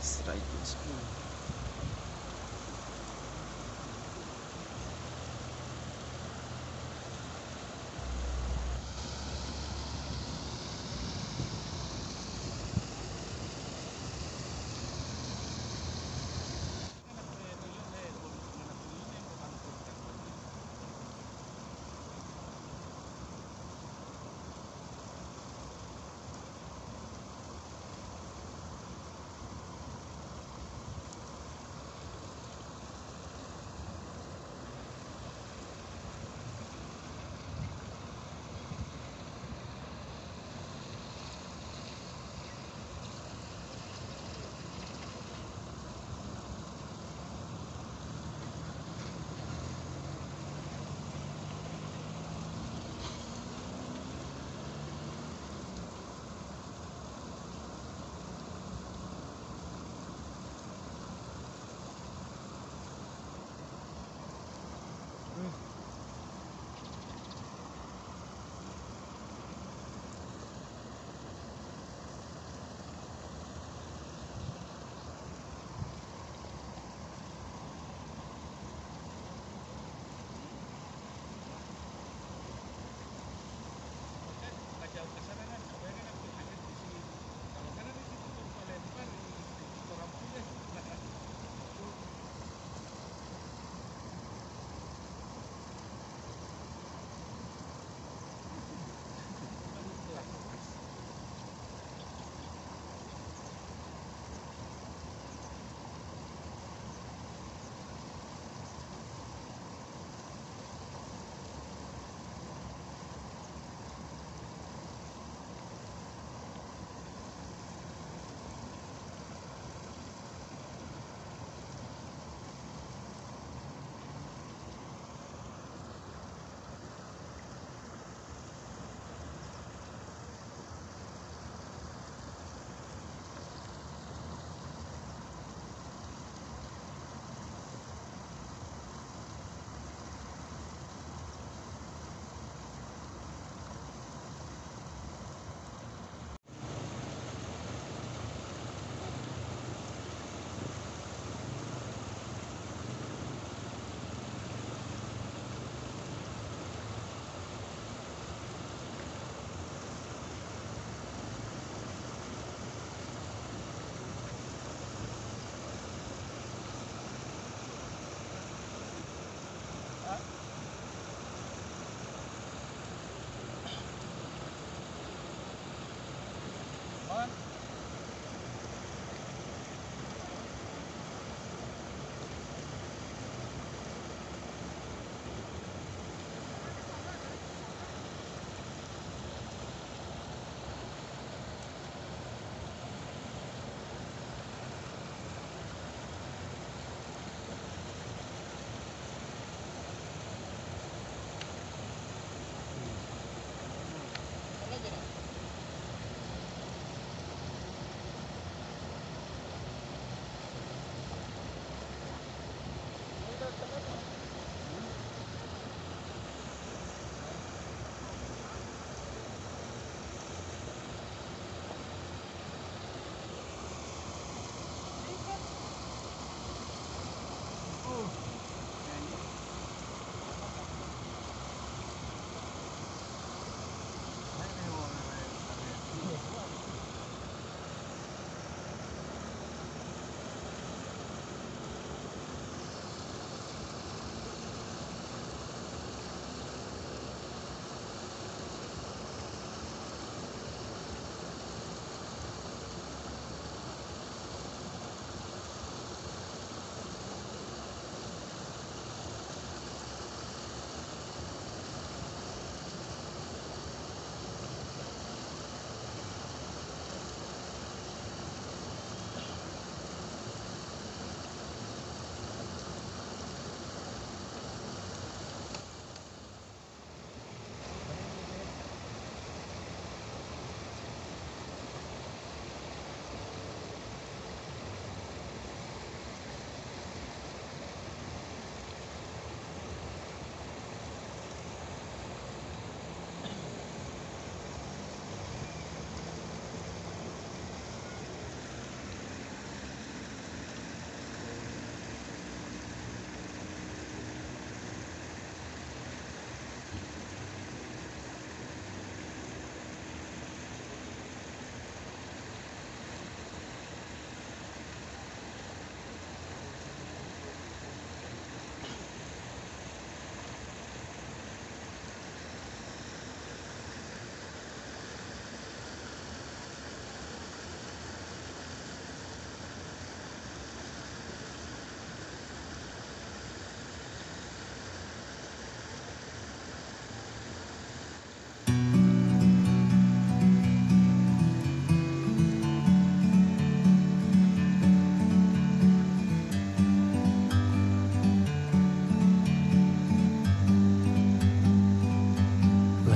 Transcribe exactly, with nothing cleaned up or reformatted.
Strike and spin.